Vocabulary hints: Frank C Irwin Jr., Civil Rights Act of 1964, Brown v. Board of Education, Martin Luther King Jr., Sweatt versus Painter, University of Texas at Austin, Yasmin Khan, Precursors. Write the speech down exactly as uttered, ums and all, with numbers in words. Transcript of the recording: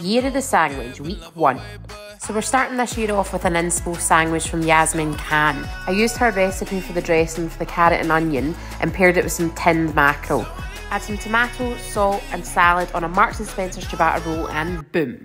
Year of the Sandwich, week one. So we're starting this year off with an inspo sandwich from Yasmin Khan. I used her recipe for the dressing for the carrot and onion and paired it with some tinned mackerel. Add some tomato, salt and salad on a Marks and Spencer ciabatta roll and boom.